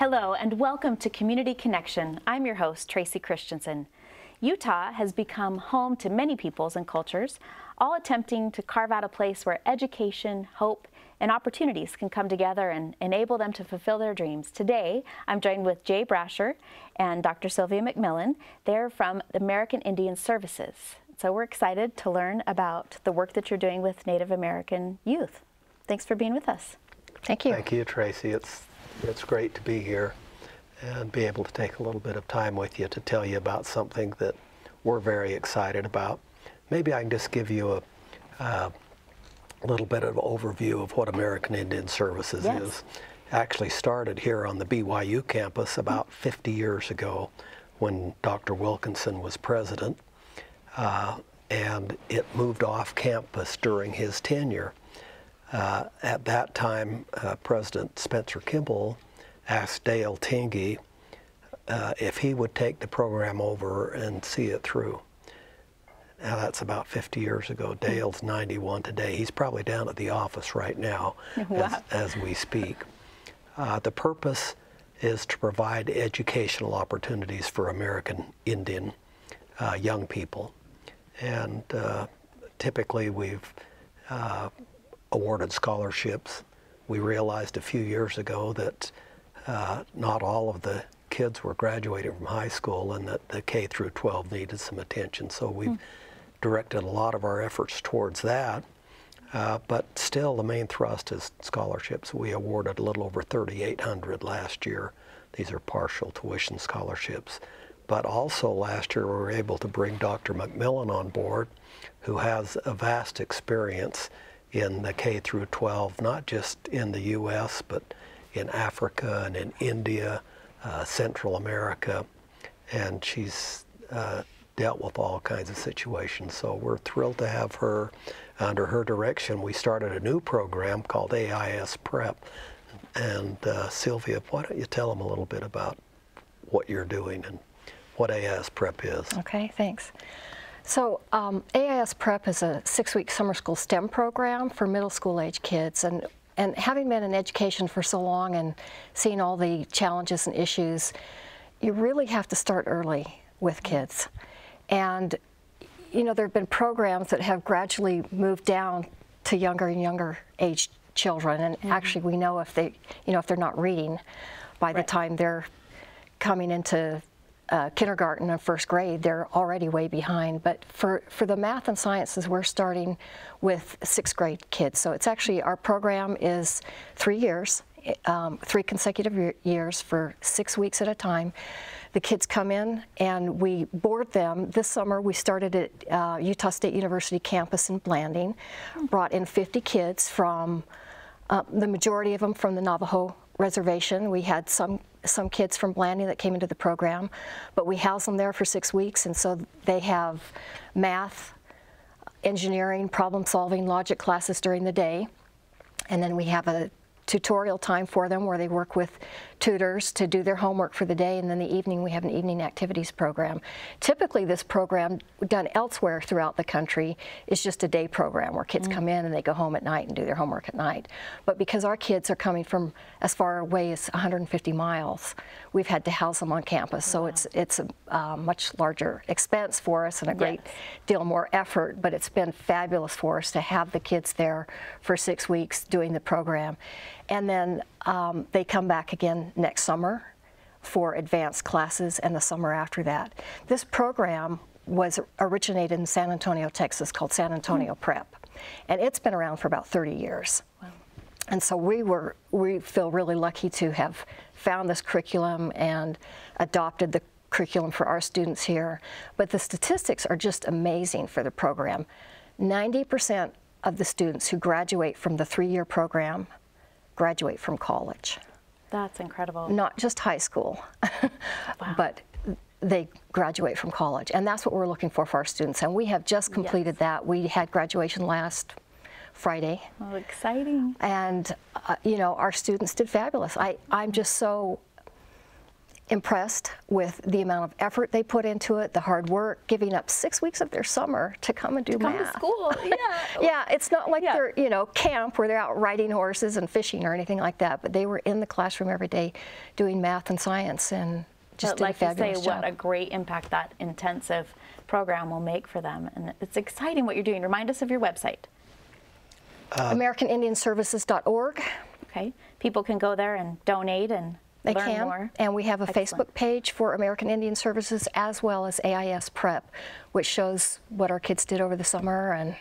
Hello and welcome to Community Connection. I'm your host, Tracy Christensen. Utah has become home to many peoples and cultures, all attempting to carve out a place where education, hope, and opportunities can come together and enable them to fulfill their dreams. Today, I'm joined with Jay Brasher and Dr. Sylvia McMillan. They're from the American Indian Services. So we're excited to learn about the work that you're doing with Native American youth. Thanks for being with us. Thank you. Thank you, Tracy. It's great to be here and be able to take a little bit of time with you to tell you about something that we're very excited about. Maybe I can just give you a little bit of overview of what American Indian Services is. Actually started here on the BYU campus about 50 years ago when Dr. Wilkinson was president, and it moved off campus during his tenure. At that time, President Spencer Kimball asked Dale Tingey if he would take the program over and see it through. Now that's about 50 years ago. Dale's 91 today. He's probably down at the office right now as we speak. The purpose is to provide educational opportunities for American Indian young people. And typically we've awarded scholarships. We realized a few years ago that not all of the kids were graduating from high school and that the K through 12 needed some attention. So we've directed a lot of our efforts towards that, but still the main thrust is scholarships. We awarded a little over 3,800 last year. These are partial tuition scholarships. But also last year we were able to bring Dr. McMillan on board, who has a vast experience in the K through 12, not just in the U.S., but in Africa and in India, Central America, and she's dealt with all kinds of situations. So we're thrilled to have her. Under her direction, we started a new program called AIS Prep. And Sylvia, why don't you tell them a little bit about what you're doing and what AIS Prep is? Okay, thanks. So AIS Prep is a 6-week summer school STEM program for middle school age kids. And having been in education for so long and seeing all the challenges and issues, you really have to start early with kids. And you know, there have been programs that have gradually moved down to younger and younger age children. And actually, we know if they, you know, if they're not reading by the time they're coming into kindergarten and first grade, they're already way behind. But for the math and sciences, we're starting with 6th grade kids. So it's actually, our program is 3 years, 3 consecutive years for 6 weeks at a time. The kids come in and we board them. This summer we started at Utah State University campus in Blanding, brought in 50 kids from, the majority of them from the Navajo reservation. We had some kids from Blanding that came into the program, but we housed them there for 6 weeks, and so they have math, engineering, problem solving, logic classes during the day, and then we have a tutorial time for them where they work with tutors to do their homework for the day, and then the evening we have an evening activities program. Typically this program done elsewhere throughout the country is just a day program where kids come in and they go home at night and do their homework at night. But because our kids are coming from as far away as 150 miles, we've had to house them on campus. So it's a much larger expense for us and a great deal more effort, but it's been fabulous for us to have the kids there for 6 weeks doing the program. And then they come back again next summer for advanced classes and the summer after that. This program was originated in San Antonio, Texas, called San Antonio Prep. And it's been around for about 30 years. Wow. And so we feel really lucky to have found this curriculum and adopted the curriculum for our students here. But the statistics are just amazing for the program. 90% of the students who graduate from the 3-year program graduate from college. That's incredible. Not just high school, but they graduate from college. And that's what we're looking for our students. And we have just completed that. We had graduation last Friday. Oh, exciting. And, you know, our students did fabulous. I'm just so impressed with the amount of effort they put into it, the hard work, giving up 6 weeks of their summer to come and do math. Come to school, yeah. Yeah, it's not like they're, you know, camp where they're out riding horses and fishing or anything like that, but they were in the classroom every day doing math and science, and just did a fabulous job. What a great impact that intensive program will make for them, and it's exciting what you're doing. Remind us of your website. AmericanIndianServices.org. Okay, people can go there and donate and they can learn more. And we have a Facebook page for American Indian Services, as well as AIS Prep, which shows what our kids did over the summer and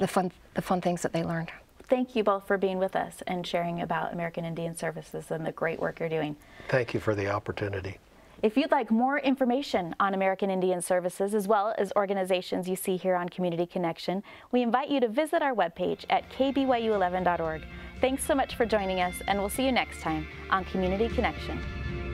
the fun things that they learned. Thank you both for being with us and sharing about American Indian Services and the great work you're doing. Thank you for the opportunity. If you'd like more information on American Indian Services, as well as organizations you see here on Community Connection, we invite you to visit our webpage at kbyu11.org. Thanks so much for joining us, and we'll see you next time on Community Connection.